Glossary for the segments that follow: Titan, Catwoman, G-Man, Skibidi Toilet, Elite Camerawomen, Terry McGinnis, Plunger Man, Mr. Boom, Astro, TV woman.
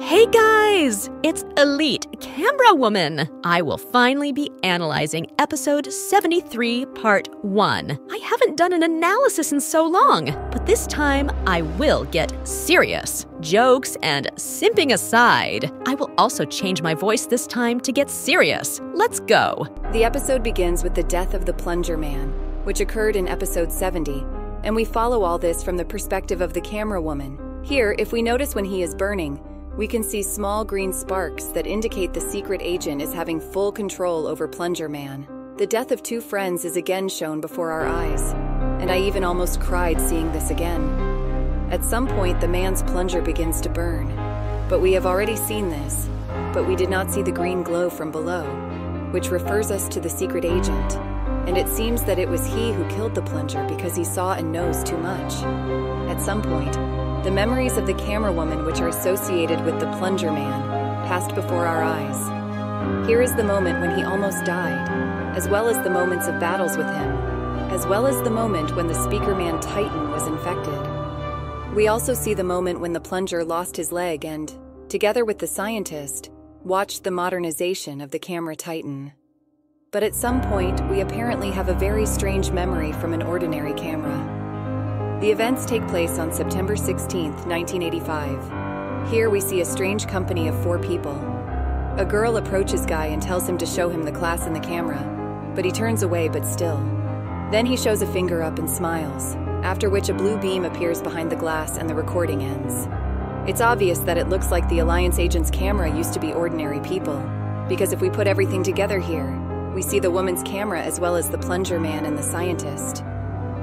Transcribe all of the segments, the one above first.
Hey guys! It's Elite Camerawoman! I will finally be analyzing episode 73, part 1. I haven't done an analysis in so long, but this time I will get serious. Jokes and simping aside, I will also change my voice this time to get serious. Let's go! The episode begins with the death of the Plunger Man, which occurred in episode 70, and we follow all this from the perspective of the camerawoman. Here, if we notice when he is burning, we can see small green sparks that indicate the secret agent is having full control over Plunger Man. The death of two friends is again shown before our eyes, and I even almost cried seeing this again. At some point, the man's plunger begins to burn, but we have already seen this, but we did not see the green glow from below, which refers us to the secret agent, and it seems that it was he who killed the plunger because he saw and knows too much. At some point, the memories of the camerawoman which are associated with the Plunger Man passed before our eyes. Here is the moment when he almost died, as well as the moments of battles with him, as well as the moment when the Speaker Man Titan was infected. We also see the moment when the plunger lost his leg and, together with the scientist, watched the modernization of the camera Titan. But at some point, we apparently have a very strange memory from an ordinary camera. The events take place on September 16, 1985. Here we see a strange company of four people. A girl approaches Guy and tells him to show him the class in the camera, but he turns away but still. Then he shows a finger up and smiles, after which a blue beam appears behind the glass and the recording ends. It's obvious that it looks like the Alliance agent's camera used to be ordinary people, because if we put everything together here, we see the woman's camera as well as the Plunger Man and the scientist.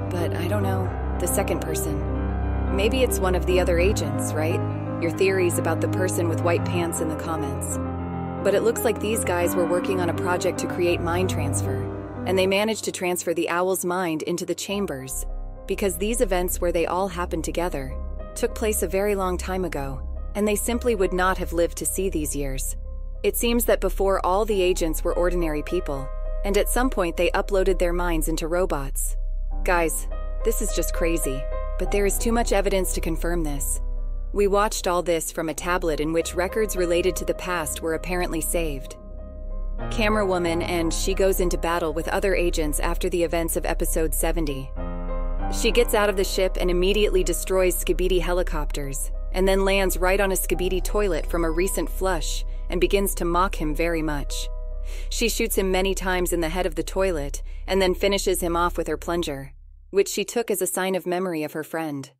But I don't know. The second person. Maybe it's one of the other agents, right? Your theories about the person with white pants in the comments. But it looks like these guys were working on a project to create mind transfer, and they managed to transfer the owl's mind into the chambers, because these events where they all happened together took place a very long time ago, and they simply would not have lived to see these years. It seems that before all the agents were ordinary people, and at some point they uploaded their minds into robots. Guys, this is just crazy, but there is too much evidence to confirm this. We watched all this from a tablet in which records related to the past were apparently saved. Camerawoman and she goes into battle with other agents after the events of episode 70. She gets out of the ship and immediately destroys Skibidi helicopters, and then lands right on a Skibidi toilet from a recent flush and begins to mock him very much. She shoots him many times in the head of the toilet and then finishes him off with her plunger, which she took as a sign of memory of her friend.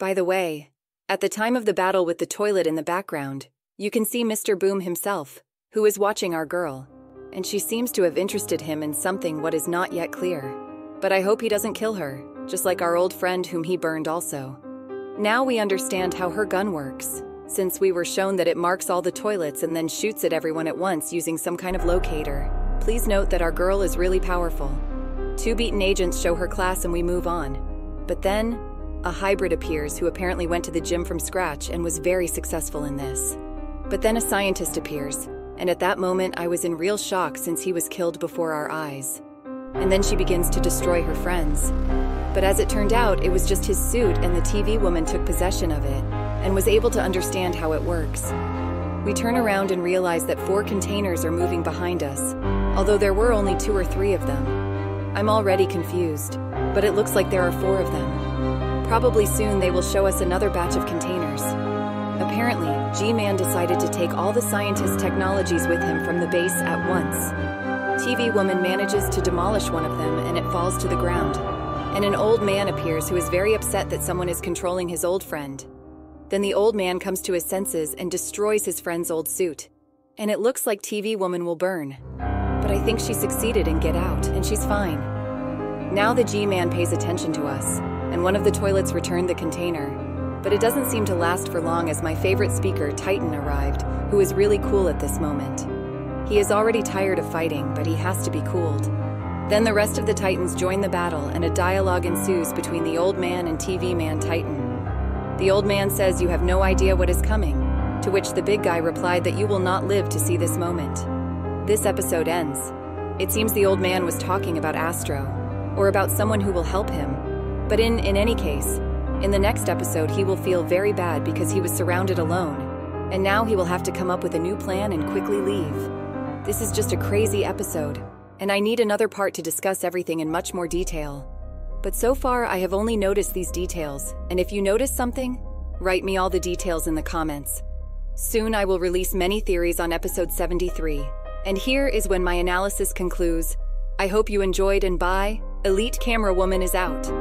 By the way, at the time of the battle with the toilet in the background, you can see Mr. Boom himself, who is watching our girl, and she seems to have interested him in something what is not yet clear. But I hope he doesn't kill her, just like our old friend whom he burned also. Now we understand how her gun works, since we were shown that it marks all the toilets and then shoots at everyone at once using some kind of locator. Please note that our girl is really powerful. Two beaten agents show her class and we move on. But then, a hybrid appears who apparently went to the gym from scratch and was very successful in this. But then a scientist appears, and at that moment I was in real shock since he was killed before our eyes. And then she begins to destroy her friends. But as it turned out, it was just his suit and the TV woman took possession of it and was able to understand how it works. We turn around and realize that four containers are moving behind us, although there were only two or three of them. I'm already confused, but it looks like there are four of them. Probably soon they will show us another batch of containers. Apparently, G-Man decided to take all the scientist technologies with him from the base at once. TV woman manages to demolish one of them and it falls to the ground. And an old man appears who is very upset that someone is controlling his old friend. Then the old man comes to his senses and destroys his friend's old suit. And it looks like TV woman will burn. But I think she succeeded in get out, and she's fine. Now the G-Man pays attention to us, and one of the toilets returned the container. But it doesn't seem to last for long as my favorite speaker, Titan, arrived, who is really cool at this moment. He is already tired of fighting, but he has to be cooled. Then the rest of the Titans join the battle, and a dialogue ensues between the old man and TV man Titan. The old man says you have no idea what is coming, to which the big guy replied that you will not live to see this moment. This episode ends. It seems the old man was talking about Astro, or about someone who will help him. But in any case, in the next episode he will feel very bad because he was surrounded alone, And now he will have to come up with a new plan and quickly leave. This is just a crazy episode, and I need another part to discuss everything in much more detail. But so far I have only noticed these details, and if you notice something, write me all the details in the comments. Soon I will release many theories on episode 73, and here is when my analysis concludes. I hope you enjoyed and bye. Elite Camerawoman is out.